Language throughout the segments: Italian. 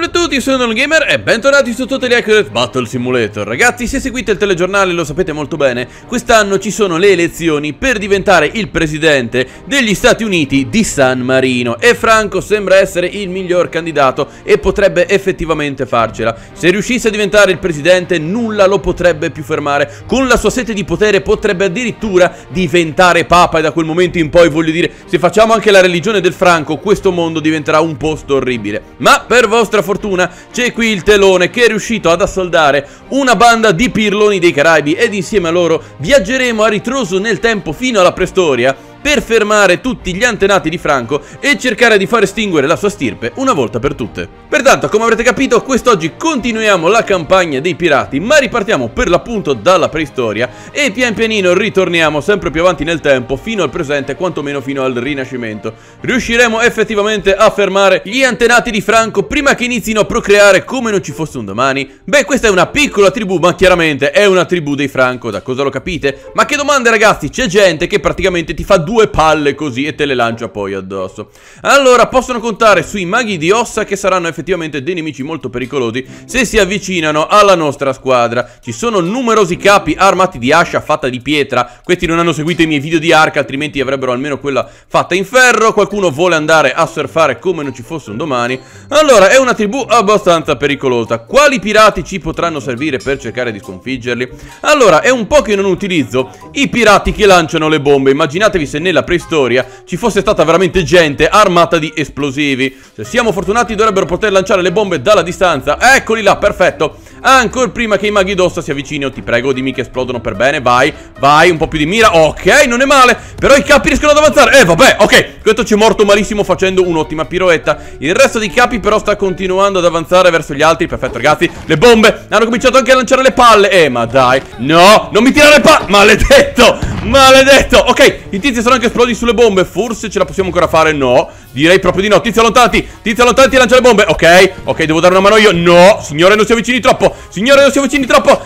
Salve a tutti, sono TheLoneGamer e bentornati su Totally Hacked Battle Simulator. Ragazzi, se seguite il telegiornale lo sapete molto bene, quest'anno ci sono le elezioni per diventare il presidente degli Stati Uniti di San Marino e Franco sembra essere il miglior candidato e potrebbe effettivamente farcela. Se riuscisse a diventare il presidente nulla lo potrebbe più fermare, con la sua sete di potere potrebbe addirittura diventare papa e da quel momento in poi, voglio dire, se facciamo anche la religione del Franco, questo mondo diventerà un posto orribile. Ma per vostra fortuna c'è qui il telone che è riuscito ad assoldare una banda di pirloni dei Caraibi ed insieme a loro viaggeremo a ritroso nel tempo fino alla preistoria per fermare tutti gli antenati di Franco e cercare di far estinguere la sua stirpe una volta per tutte. Pertanto, come avrete capito, quest'oggi continuiamo la campagna dei pirati, ma ripartiamo per l'appunto dalla preistoria e pian pianino ritorniamo sempre più avanti nel tempo fino al presente, quantomeno fino al Rinascimento. Riusciremo effettivamente a fermare gli antenati di Franco prima che inizino a procreare come non ci fosse un domani? Beh, questa è una piccola tribù, ma chiaramente è una tribù dei Franco, da cosa lo capite? Ma che domande, ragazzi, c'è gente che praticamente ti fa due palle così e te le lancia poi addosso. Allora, possono contare sui maghi di ossa, che saranno effettivamente dei nemici molto pericolosi se si avvicinano alla nostra squadra. Ci sono numerosi capi armati di ascia fatta di pietra. Questi non hanno seguito i miei video di arca, altrimenti avrebbero almeno quella fatta in ferro. Qualcuno vuole andare a surfare come non ci fosse un domani. Allora, è una tribù abbastanza pericolosa. Quali pirati ci potranno servire per cercare di sconfiggerli? Allora, è un po' che non utilizzo i pirati che lanciano le bombe. Immaginatevi se nella preistoria ci fosse stata veramente gente armata di esplosivi. Se siamo fortunati dovrebbero poter lanciare le bombe dalla distanza. Eccoli là, perfetto. Ancora prima che i maghi d'ossa si avvicinino. Ti prego, dimmi che esplodono per bene. Vai, vai, un po' più di mira. Ok, non è male. Però i capi riescono ad avanzare. Vabbè, ok. Questo ci è morto malissimo facendo un'ottima piroetta. Il resto dei capi però sta continuando ad avanzare verso gli altri. Perfetto, ragazzi. Le bombe hanno cominciato anche a lanciare le palle. Ma dai. No, non mi tirare le palle. Maledetto, maledetto. Ok, i tizi sono anche esplodi sulle bombe. Forse ce la possiamo ancora fare. No, direi proprio di no. Tizio, allontanati. Tizio, allontanati e lancia le bombe. Ok, ok, devo dare una mano io. No, signore, non si avvicini troppo. Signore, non si avvicini troppo.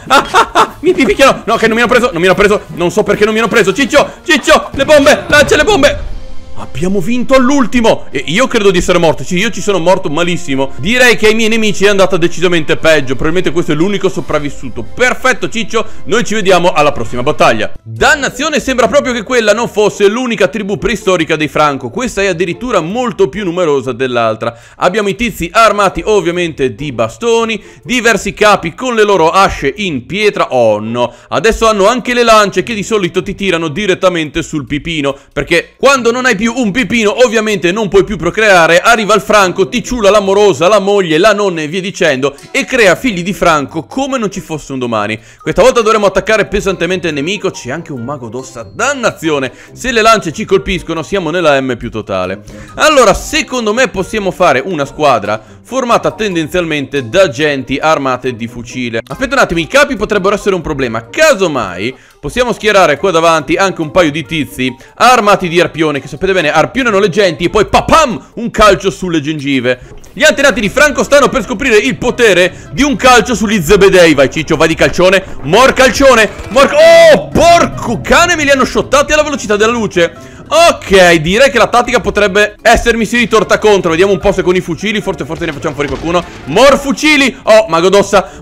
Mi picchiano. No, che non mi hanno preso. Non mi hanno preso. Non so perché non mi hanno preso. Ciccio, Ciccio, le bombe. Lancia le bombe. Abbiamo vinto all'ultimo. E io credo di essere morto. Sì, io ci sono morto malissimo. Direi che ai miei nemici è andata decisamente peggio. Probabilmente questo è l'unico sopravvissuto. Perfetto, Ciccio. Noi ci vediamo alla prossima battaglia. Dannazione, sembra proprio che quella non fosse l'unica tribù preistorica dei Franco. Questa è addirittura molto più numerosa dell'altra. Abbiamo i tizi armati ovviamente di bastoni, diversi capi con le loro asce in pietra. Oh no. Adesso hanno anche le lance che di solito ti tirano direttamente sul pipino, perché quando non hai più un pipino ovviamente non puoi più procreare. Arriva il Franco, ti ciula l'amorosa, la moglie, la nonna e via dicendo, e crea figli di Franco come non ci fosse un domani. Questa volta dovremo attaccare pesantemente il nemico. C'è anche un mago d'ossa. Dannazione, se le lance ci colpiscono siamo nella M più totale. Allora, secondo me possiamo fare una squadra formata tendenzialmente da genti armate di fucile. Aspetta un attimo, i capi potrebbero essere un problema. Casomai possiamo schierare qua davanti anche un paio di tizi armati di arpione, che sapete bene, arpionano le genti e poi papam, un calcio sulle gengive. Gli antenati di Franco stanno per scoprire il potere di un calcio sugli zebedei. Vai, Ciccio, vai di calcione. Mor calcione, mor... Oh, porco cane, me li hanno shottati alla velocità della luce. Ok, direi che la tattica potrebbe essermisi ritorta contro. Vediamo un po' se con i fucili forse ne facciamo fuori qualcuno. Mor fucili. Oh, mago d'ossa,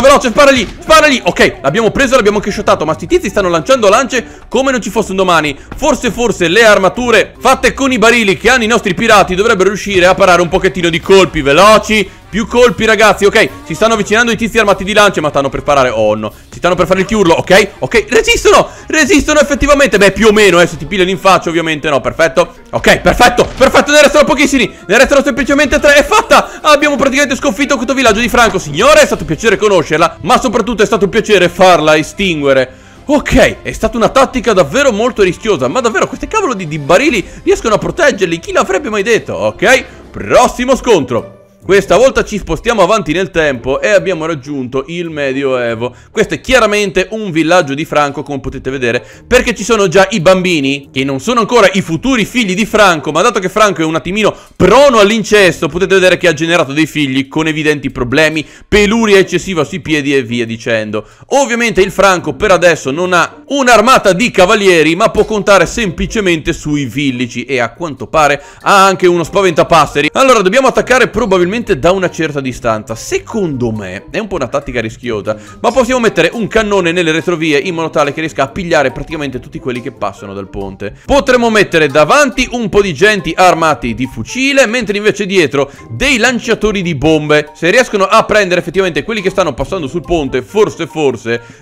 veloce, sparagli, sparagli. Ok, l'abbiamo preso, l'abbiamo anche shottato. Ma sti tizi stanno lanciando lance come non ci fosse un domani. Forse le armature fatte con i barili che hanno i nostri pirati dovrebbero riuscire a parare un pochettino di colpi. Veloci, più colpi, ragazzi. Ok, si stanno avvicinando i tizi armati di lance, ma stanno per parare. Oh no, si stanno per fare il chiurlo. Ok, ok, resistono, resistono effettivamente. Beh, più o meno, se ti pigliano in faccia ovviamente no. Perfetto, ok, perfetto, perfetto. Ne restano pochissimi, ne restano semplicemente 3. È fatta, abbiamo praticamente sconfitto questo villaggio di Franco. Signore, è stato un piacere conoscerla, ma soprattutto è stato un piacere farla estinguere. Ok, è stata una tattica davvero molto rischiosa, ma davvero queste cavolo di barili riescono a proteggerli. Chi l'avrebbe mai detto? Ok, prossimo scontro. Questa volta ci spostiamo avanti nel tempo e abbiamo raggiunto il Medioevo. Questo è chiaramente un villaggio di Franco, come potete vedere, perché ci sono già i bambini che non sono ancora i futuri figli di Franco, ma dato che Franco è un attimino prono all'incesto, potete vedere che ha generato dei figli con evidenti problemi, peluria eccessiva sui piedi e via dicendo. Ovviamente il Franco per adesso non ha un'armata di cavalieri, ma può contare semplicemente sui villici e a quanto pare ha anche uno spaventapasseri. Allora dobbiamo attaccare probabilmente probabilmente da una certa distanza. Secondo me è un po' una tattica rischiosa, ma possiamo mettere un cannone nelle retrovie in modo tale che riesca a pigliare praticamente tutti quelli che passano dal ponte. Potremmo mettere davanti un po' di gente armati di fucile, mentre invece dietro dei lanciatori di bombe. Se riescono a prendere effettivamente quelli che stanno passando sul ponte, forse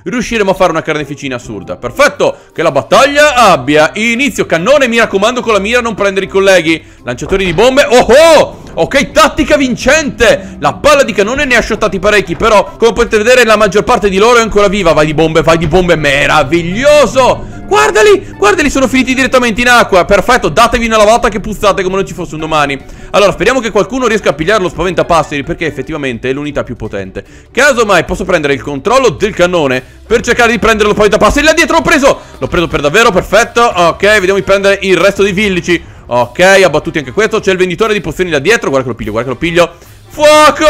riusciremo a fare una carneficina assurda. Perfetto, che la battaglia abbia inizio. Cannone, mi raccomando, con la mira non prendere i colleghi. Lanciatori di bombe. Oh, ok, tattica vincente. La palla di cannone ne ha shottati parecchi, però come potete vedere la maggior parte di loro è ancora viva. Vai di bombe, meraviglioso. Guardali, guardali, sono finiti direttamente in acqua. Perfetto, datevi una lavata che puzzate come non ci fosse un domani. Allora, speriamo che qualcuno riesca a pigliare lo spaventapasseri, perché effettivamente è l'unità più potente. Casomai posso prendere il controllo del cannone per cercare di prendere lo spaventapasseri. Là dietro l'ho preso per davvero, perfetto. Ok, vediamo di prendere il resto dei villici. Ok, abbattuti anche questo. C'è il venditore di pozioni là dietro, guarda che lo piglio, guarda che lo piglio. Fuoco,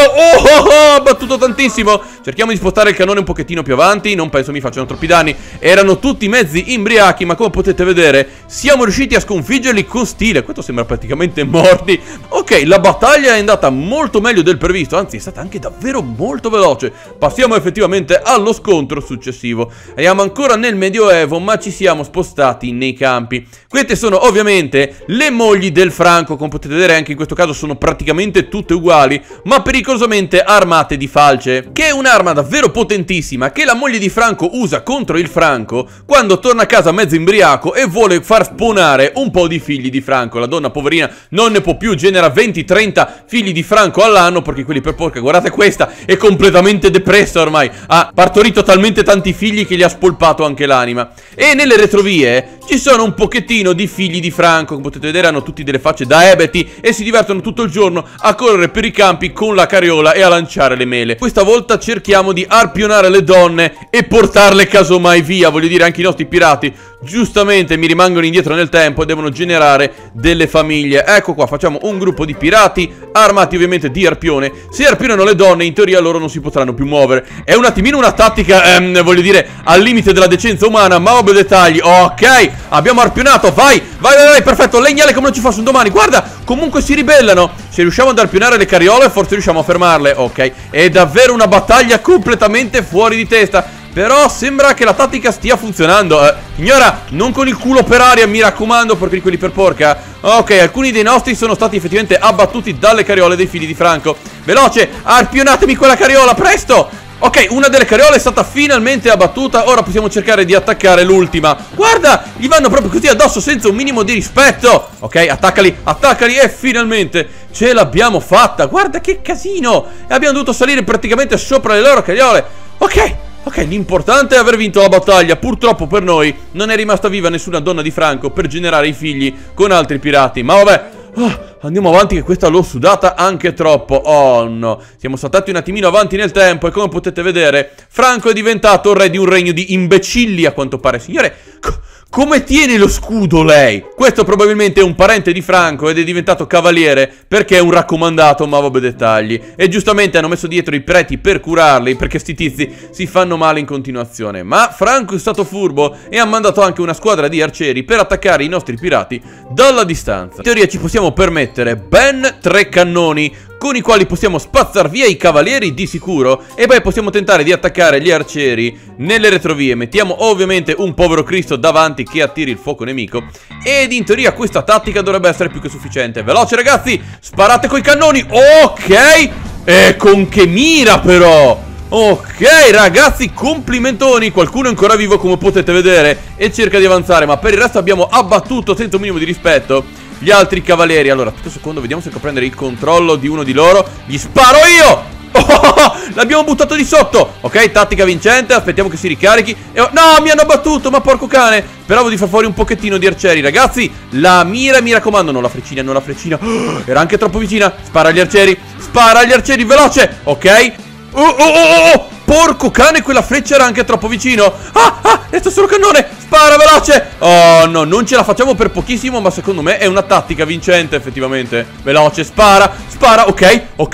abbattuto tantissimo. Cerchiamo di spostare il cannone un pochettino più avanti, non penso mi facciano troppi danni. Erano tutti mezzi imbriachi, ma come potete vedere siamo riusciti a sconfiggerli con stile. Questo sembra praticamente morti. Ok, la battaglia è andata molto meglio del previsto, anzi è stata anche davvero molto veloce. Passiamo effettivamente allo scontro successivo. Andiamo ancora nel Medioevo, ma ci siamo spostati nei campi. Queste sono ovviamente le mogli del Franco, come potete vedere anche in questo caso sono praticamente tutte uguali, ma pericolosamente armate di falce, che è un'arma davvero potentissima che la moglie di Franco usa contro il Franco quando torna a casa mezzo imbriaco e vuole far spawnare un po' di figli di Franco. La donna poverina non ne può più, genera 20-30 figli di Franco all'anno, perché quelli per porca, guardate questa, è completamente depressa ormai, ha partorito talmente tanti figli che gli ha spolpato anche l'anima. E nelle retrovie ci sono un pochettino di figli di Franco, come potete vedere hanno tutti delle facce da ebeti e si divertono tutto il giorno a correre per i campi con la carriola e a lanciare le mele. Questa volta cerchiamo di arpionare le donne e portarle casomai via. Voglio dire, anche i nostri pirati giustamente mi rimangono indietro nel tempo e devono generare delle famiglie. Ecco qua, facciamo un gruppo di pirati armati ovviamente di arpione. Se arpionano le donne, in teoria loro non si potranno più muovere. È un attimino una tattica, voglio dire, al limite della decenza umana, ma vabbè, dettagli. Ok, abbiamo arpionato, vai, perfetto, legnale come non ci fosse un domani. Guarda, comunque si ribellano. Se riusciamo ad arpionare le carriole forse riusciamo a fermarle. Ok, è davvero una battaglia completamente fuori di testa, però sembra che la tattica stia funzionando. Signora, non con il culo per aria, mi raccomando, perché quelli per porca. Ok, alcuni dei nostri sono stati effettivamente abbattuti dalle carriole dei figli di Franco. Veloce, arpionatemi quella carriola, presto. Ok, una delle carriole è stata finalmente abbattuta. Ora possiamo cercare di attaccare l'ultima. Guarda, gli vanno proprio così addosso, senza un minimo di rispetto. Ok, attaccali e finalmente ce l'abbiamo fatta. Guarda che casino, abbiamo dovuto salire praticamente sopra le loro carriole. Ok, l'importante è aver vinto la battaglia. Purtroppo per noi non è rimasta viva nessuna donna di Franco per generare i figli con altri pirati, ma vabbè. Andiamo avanti, che questa l'ho sudata anche troppo. Oh no, siamo saltati un attimino avanti nel tempo e come potete vedere Franco è diventato re di un regno di imbecilli, a quanto pare. Signore, come tiene lo scudo lei? Questo probabilmente è un parente di Franco ed è diventato cavaliere perché è un raccomandato, ma vabbè, dettagli. E giustamente hanno messo dietro i preti per curarli, perché sti tizi si fanno male in continuazione. Ma Franco è stato furbo e ha mandato anche una squadra di arcieri per attaccare i nostri pirati dalla distanza. In teoria ci possiamo permettere ben 3 cannoni con i quali possiamo spazzar via i cavalieri di sicuro e poi possiamo tentare di attaccare gli arcieri nelle retrovie. Mettiamo ovviamente un povero Cristo davanti che attiri il fuoco nemico ed in teoria questa tattica dovrebbe essere più che sufficiente. Veloce ragazzi, sparate coi cannoni. Ok, e con che mira però. Ok ragazzi, complimentoni, qualcuno è ancora vivo come potete vedere e cerca di avanzare, ma per il resto abbiamo abbattuto senza un minimo di rispetto gli altri cavalieri. Allora, tutto secondo, vediamo se riesco a prendere il controllo di uno di loro. Gli sparo io! Oh, l'abbiamo buttato di sotto. Ok, tattica vincente, aspettiamo che si ricarichi. No, mi hanno battuto, ma porco cane. Speravo di far fuori un pochettino di arcieri. Ragazzi, la mira, mi raccomando, non la freccina. Oh, era anche troppo vicina. Spara agli arcieri, veloce. Ok. Oh. Porco cane, quella freccia era anche troppo vicino. Resta solo cannone. Spara veloce. Oh no, non ce la facciamo per pochissimo, ma secondo me è una tattica vincente effettivamente. Veloce, spara. Ok. Oh,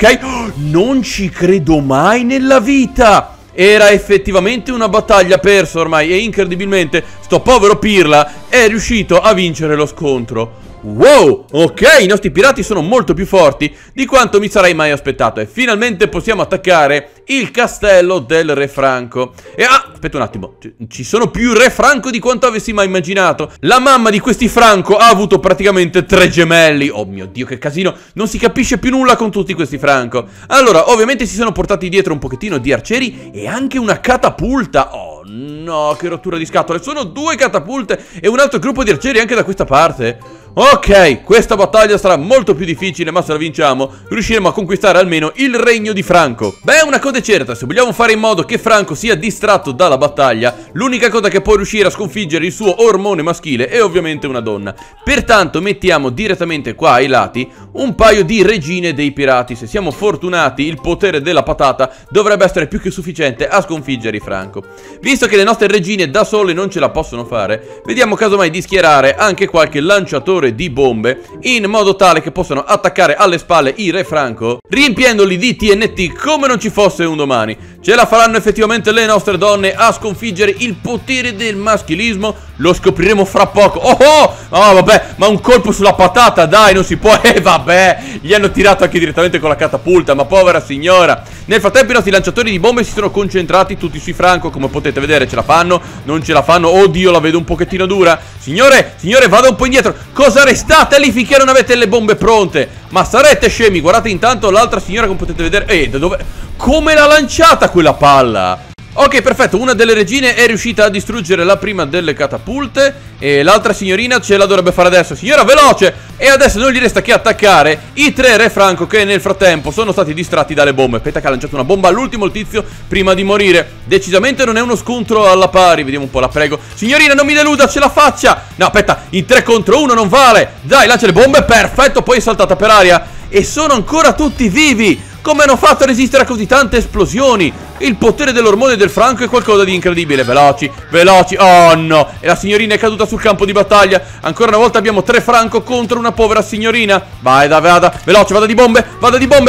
non ci credo mai nella vita. Era effettivamente una battaglia persa ormai e incredibilmente sto povero pirla è riuscito a vincere lo scontro. Wow, ok, i nostri pirati sono molto più forti di quanto mi sarei mai aspettato. E finalmente possiamo attaccare il castello del Re Franco. E aspetta un attimo, ci sono più Re Franco di quanto avessi mai immaginato. La mamma di questi Franco ha avuto praticamente 3 gemelli. Oh mio Dio, che casino, non si capisce più nulla con tutti questi Franco. Allora, ovviamente si sono portati dietro un pochettino di arcieri e anche una catapulta. Oh no, che rottura di scatole, sono 2 catapulte e un altro gruppo di arcieri anche da questa parte. Ok, questa battaglia sarà molto più difficile, ma se la vinciamo riusciremo a conquistare almeno il regno di Franco. Beh, una cosa è certa, se vogliamo fare in modo che Franco sia distratto dalla battaglia, l'unica cosa che può riuscire a sconfiggere il suo ormone maschile è ovviamente una donna. Pertanto mettiamo direttamente qua ai lati un paio di regine dei pirati. Se siamo fortunati, il potere della patata dovrebbe essere più che sufficiente a sconfiggere Franco. Visto che le nostre regine da sole non ce la possono fare, vediamo casomai di schierare anche qualche lanciatore di bombe in modo tale che possano attaccare alle spalle i Re Franco, riempiendoli di TNT come non ci fosse un domani. Ce la faranno effettivamente le nostre donne a sconfiggere il potere del maschilismo? Lo scopriremo fra poco. Oh vabbè, ma un colpo sulla patata, dai, non si può. Vabbè, gli hanno tirato anche direttamente con la catapulta, ma povera signora. Nel frattempo i nostri lanciatori di bombe si sono concentrati tutti sui Franco. Come potete vedere, ce la fanno, non ce la fanno. Oddio, la vedo un pochettino dura. Signore, vado un po' indietro. Cosa restate lì finché non avete le bombe pronte? Ma sarete scemi. Guardate intanto l'altra signora, come potete vedere. Da dove? Come l'ha lanciata quella palla? Ok, perfetto, una delle regine è riuscita a distruggere la prima delle catapulte e l'altra signorina ce la dovrebbe fare adesso. Signora, veloce! E adesso non gli resta che attaccare i 3 Re Franco che nel frattempo sono stati distratti dalle bombe. Aspetta che ha lanciato una bomba all'ultimo il tizio prima di morire. Decisamente non è uno scontro alla pari. Vediamo un po', la prego. Signorina, non mi deluda, ce la faccia! No, aspetta, in 3 contro 1 non vale. Dai, lancia le bombe, perfetto, poi è saltata per aria. E sono ancora tutti vivi! Come hanno fatto a resistere a così tante esplosioni? Il potere dell'ormone del Franco è qualcosa di incredibile. Veloci, oh no, e la signorina è caduta sul campo di battaglia. Ancora una volta abbiamo 3 Franco contro una povera signorina. Vai, vada, veloce, vada di bombe,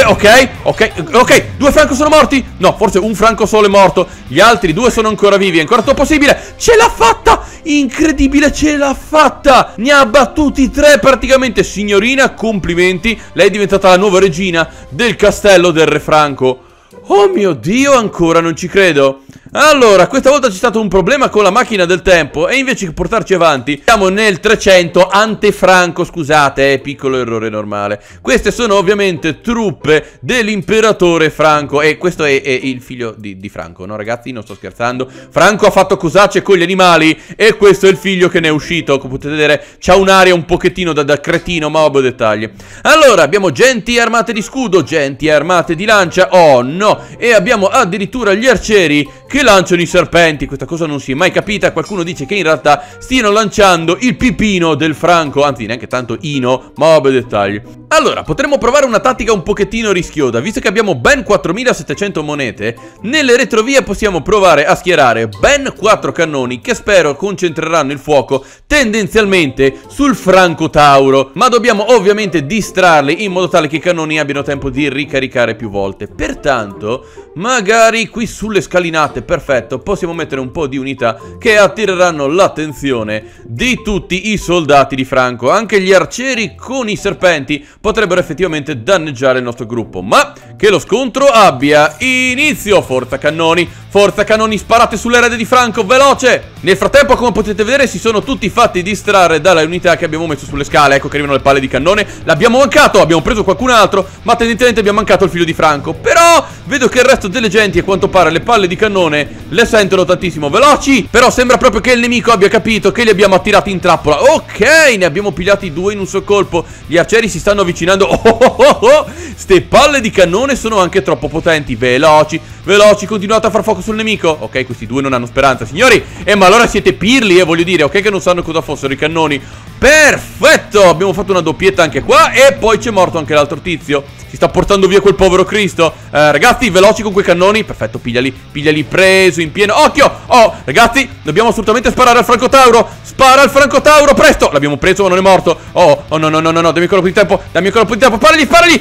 ok, 2 Franco sono morti? No, forse un Franco solo è morto. Gli altri 2 sono ancora vivi, è ancora tutto possibile. Ce l'ha fatta, incredibile, ce l'ha fatta. Ne ha battuti 3 praticamente. Signorina, complimenti, lei è diventata la nuova regina del castello del Re Franco. Oh mio Dio, ancora non ci credo. Allora, questa volta c'è stato un problema con la macchina del tempo e invece che portarci avanti siamo nel 300 ante Franco. Scusate, piccolo errore normale. Queste sono ovviamente truppe dell'imperatore Franco. E questo è il figlio di Franco, no ragazzi? Non sto scherzando. Franco ha fatto cosacce con gli animali e questo è il figlio che ne è uscito. Come potete vedere, c'ha un'aria un pochettino da cretino, ma vabbè, dettagli. Allora, abbiamo genti armate di scudo, genti armate di lancia. Oh no! E abbiamo addirittura gli arcieri che lanciano i serpenti. Questa cosa non si è mai capita. Qualcuno dice che in realtà stiano lanciando il pipino del Franco. Anzi, neanche tanto Ino, ma vabbè, dettagli. Allora, potremmo provare una tattica un pochettino rischiosa. Visto che abbiamo ben 4700 monete, nelle retrovie possiamo provare a schierare ben 4 cannoni che spero concentreranno il fuoco tendenzialmente sul Franco Tauro. Ma dobbiamo ovviamente distrarli in modo tale che i cannoni abbiano tempo di ricaricare più volte. Pertanto magari qui sulle scalinate, perfetto, possiamo mettere un po' di unità che attireranno l'attenzione di tutti i soldati di Franco. Anche gli arcieri con i serpenti potrebbero effettivamente danneggiare il nostro gruppo. Ma che lo scontro abbia inizio. Forza cannoni, sparate sull'erede di Franco, veloce! Nel frattempo, come potete vedere, si sono tutti fatti distrarre dalle unità che abbiamo messo sulle scale. Ecco che arrivano le palle di cannone. L'abbiamo mancato, abbiamo preso qualcun altro, ma tendenzialmente abbiamo mancato il figlio di Franco. Però vedo che il resto delle genti, a quanto pare, le palle di cannone le sentono tantissimo. Veloci! Però sembra proprio che il nemico abbia capito che li abbiamo attirati in trappola. Ok, ne abbiamo pigliati 2 in un sol colpo. Gli arcieri si stanno avvicinando. Ste palle di cannone sono anche troppo potenti. Veloci, continuate a far fuoco sul nemico. Ok, questi 2 non hanno speranza, signori. Ma allora siete pirli, voglio dire. Ok, che non sanno cosa fossero i cannoni. Perfetto, abbiamo fatto una doppietta anche qua. E poi c'è morto anche l'altro tizio. Si sta portando via quel povero Cristo. Ragazzi, veloci con quei cannoni. Perfetto, pigliali, preso in pieno. Occhio, ragazzi, dobbiamo assolutamente sparare al Franco Tauro. Spara al Franco Tauro, presto. L'abbiamo preso ma non è morto. No, dammi un colpo di tempo. Sparagli.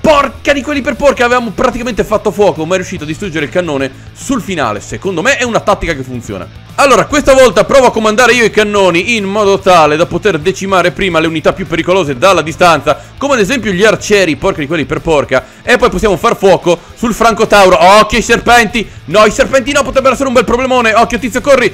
Porca di quelli per porca, avevamo praticamente fatto fuoco, ma è riuscito a distruggere il cannone sul finale. Secondo me è una tattica che funziona. Allora, questa volta provo a comandare io i cannoni in modo tale da poter decimare prima le unità più pericolose dalla distanza, come ad esempio gli arcieri, porca di quelli per porca. E poi possiamo far fuoco sul francotauro. Occhio ai serpenti. No, i serpenti no, potrebbero essere un bel problemone. Occhio, tizio corri,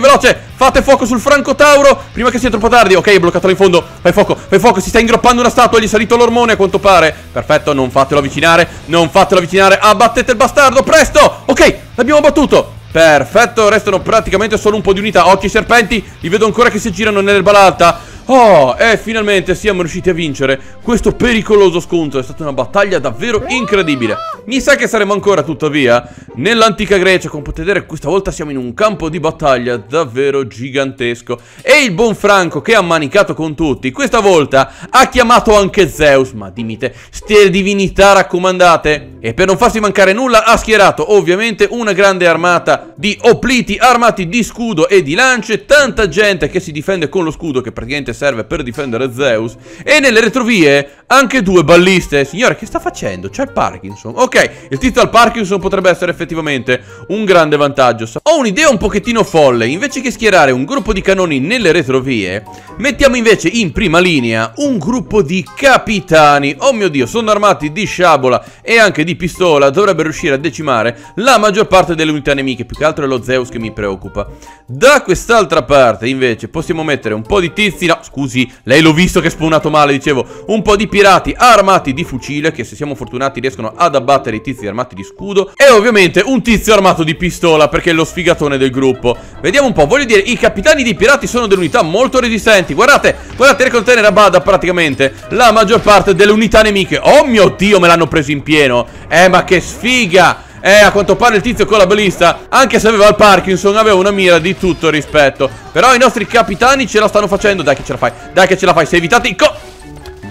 veloce. Fate fuoco sul francotauro prima che sia troppo tardi. Ok, è bloccato là in fondo. Fai fuoco, si sta ingroppando una statua, gli è salito l'ormone a quanto pare. Perfetto, non fatelo avvicinare, non fatelo avvicinare. Abbattete il bastardo, presto. Ok, l'abbiamo abbattuto. Perfetto, restano praticamente solo un po' di unità. Occhio ai serpenti, li vedo ancora che si girano nell'erba alta. Oh, e finalmente siamo riusciti a vincere questo pericoloso scontro. È stata una battaglia davvero incredibile. Mi sa che saremo ancora, tuttavia, nell'antica Grecia. Come potete vedere, questa volta siamo in un campo di battaglia davvero gigantesco. E il buon Franco, che ha manicato con tutti, questa volta ha chiamato anche Zeus. Ma dimmi te, ste divinità raccomandate. E per non farsi mancare nulla ha schierato ovviamente una grande armata di opliti armati di scudo e di lance. Tanta gente che si difende con lo scudo, che praticamente serve per difendere Zeus, e nelle retrovie anche due balliste. Signore, che sta facendo? C'è il Parkinson. Ok, il tizio al Parkinson potrebbe essere effettivamente un grande vantaggio. Ho un'idea un pochettino folle. Invece che schierare un gruppo di cannoni nelle retrovie, mettiamo invece in prima linea un gruppo di capitani. Oh mio Dio, sono armati di sciabola e anche di pistola. Dovrebbe riuscire a decimare la maggior parte delle unità nemiche. Più che altro è lo Zeus che mi preoccupa. Da quest'altra parte invece possiamo mettere un po' di tizi. No, scusi, lei l'ho visto che è spawnato male, dicevo. Un po' di pirati armati di fucile, che se siamo fortunati riescono ad abbattere i tizi armati di scudo. E ovviamente un tizio armato di pistola, perché è lo sfigatone del gruppo. Vediamo un po', voglio dire, i capitani dei pirati sono delle unità molto resistenti. Guardate, guardate, riescono a tenere a bada praticamente la maggior parte delle unità nemiche. Oh mio Dio, me l'hanno preso in pieno. Ma che sfiga! A quanto pare il tizio con la balista, anche se aveva il Parkinson, aveva una mira di tutto rispetto. Però i nostri capitani ce la stanno facendo. Dai che ce la fai, dai che ce la fai. Se evitate i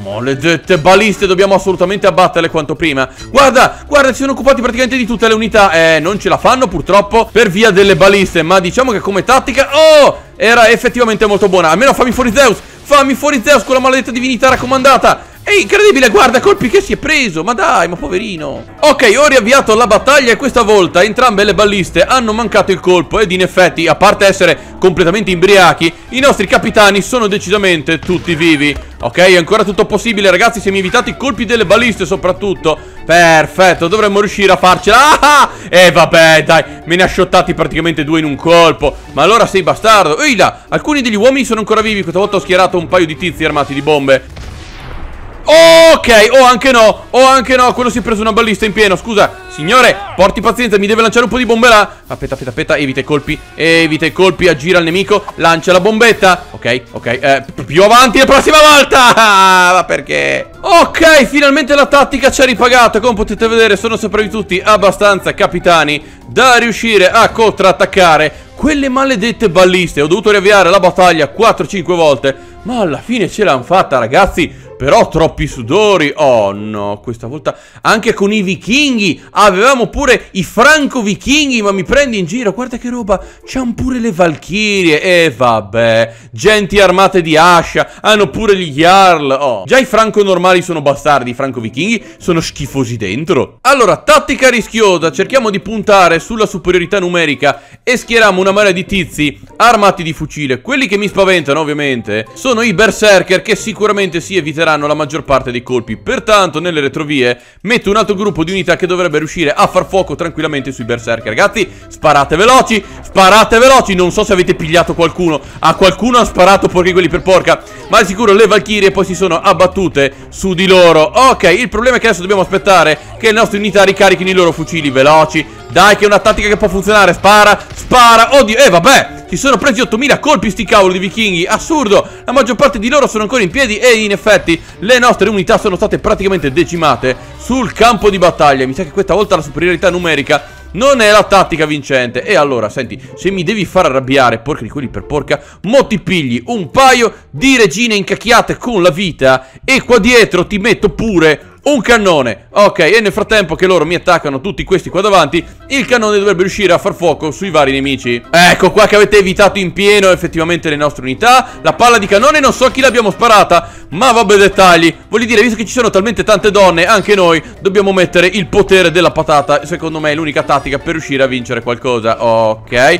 maledette baliste, dobbiamo assolutamente abbatterle quanto prima. Guarda, guarda, si sono occupati praticamente di tutte le unità. Non ce la fanno purtroppo per via delle baliste. Ma diciamo che come tattica, oh, era effettivamente molto buona. Almeno fammi fuori Zeus, fammi fuori Zeus con la maledetta divinità raccomandata. È incredibile, guarda, colpi che si è preso. Ma dai, ma poverino. Ok, ho riavviato la battaglia e questa volta entrambe le balliste hanno mancato il colpo. Ed in effetti, a parte essere completamente imbriachi, i nostri capitani sono decisamente tutti vivi. Ok, è ancora tutto possibile, ragazzi, se mi evitate i colpi delle baliste soprattutto. Perfetto, dovremmo riuscire a farcela. E vabbè, dai, me ne ha sciottati praticamente due in un colpo. Ma allora sei bastardo. Ehi là, alcuni degli uomini sono ancora vivi. Questa volta ho schierato un paio di tizi armati di bombe. Ok, oh anche no, quello si è preso una ballista in pieno. Scusa, signore, porti pazienza, mi deve lanciare un po' di bombe là. Aspetta, evita i colpi, aggira il nemico, lancia la bombetta. Ok, più avanti la prossima volta. Ma perché? Ok, finalmente la tattica ci ha ripagato. Come potete vedere sono sopravvissuti abbastanza capitani da riuscire a contrattaccare quelle maledette balliste. Ho dovuto riavviare la battaglia 4-5 volte, ma alla fine ce l'hanno fatta, ragazzi. Però troppi sudori. Oh no, questa volta anche con i vichinghi. Avevamo pure i franco-vichinghi. Ma mi prendi in giro, guarda che roba. C'hanno pure le valchirie. E vabbè, genti armate di ascia. Hanno pure gli jarl. Oh, già i franco normali sono bastardi, i franco-vichinghi sono schifosi dentro. Allora, tattica rischiosa. Cerchiamo di puntare sulla superiorità numerica e schieriamo una marea di tizi armati di fucile. Quelli che mi spaventano ovviamente sono i berserker, che sicuramente si eviteranno la maggior parte dei colpi. Pertanto nelle retrovie metto un altro gruppo di unità che dovrebbe riuscire a far fuoco tranquillamente sui berserker. Ragazzi, sparate veloci, sparate veloci. Non so se avete pigliato qualcuno. A qualcuno ha sparato, porchi quelli per porca. Ma di sicuro le valchirie poi si sono abbattute su di loro. Ok, il problema è che adesso dobbiamo aspettare che le nostre unità ricarichino i loro fucili. Veloci, dai, che è una tattica che può funzionare. Spara, spara, oddio, vabbè, si sono presi 8000 colpi sti cavolo di vichinghi. Assurdo, la maggior parte di loro sono ancora in piedi. E in effetti le nostre unità sono state praticamente decimate sul campo di battaglia. Mi sa che questa volta la superiorità numerica non è la tattica vincente. E allora, senti, se mi devi far arrabbiare, porca di quelli per porca, mo ti pigli un paio di regine incacchiate con la vita. E qua dietro ti metto pure un cannone. Ok, e nel frattempo che loro mi attaccano tutti questi qua davanti, il cannone dovrebbe riuscire a far fuoco sui vari nemici. Ecco qua che avete evitato in pieno effettivamente le nostre unità. La palla di cannone non so chi l'abbiamo sparata, ma vabbè, dettagli. Voglio dire, visto che ci sono talmente tante donne, anche noi dobbiamo mettere il potere della patata. Secondo me è l'unica tattica per riuscire a vincere qualcosa. Ok,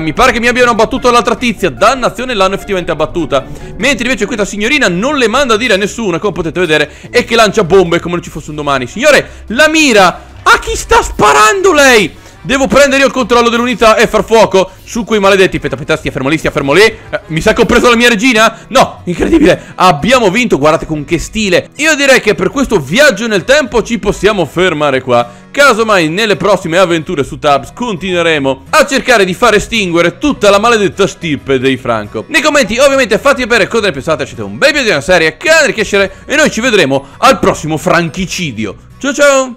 mi pare che mi abbiano abbattuto l'altra tizia. Dannazione, l'hanno effettivamente abbattuta. Mentre invece questa signorina non le manda a dire a nessuno, come potete vedere, e che lancia bombe come non ci fosse un domani. Signore, la mira a chi sta sparando lei. Devo prendere io il controllo dell'unità e far fuoco su quei maledetti. Aspetta, stia fermo lì. Mi sa che ho preso la mia regina? No, incredibile. Abbiamo vinto, guardate con che stile. Io direi che per questo viaggio nel tempo ci possiamo fermare qua. Casomai nelle prossime avventure su Tabs continueremo a cercare di far estinguere tutta la maledetta stirpe dei Franco. Nei commenti ovviamente fate sapere cosa ne pensate. Lasciate un bel video di una serie, canale di piacere, e noi ci vedremo al prossimo franchicidio. Ciao ciao.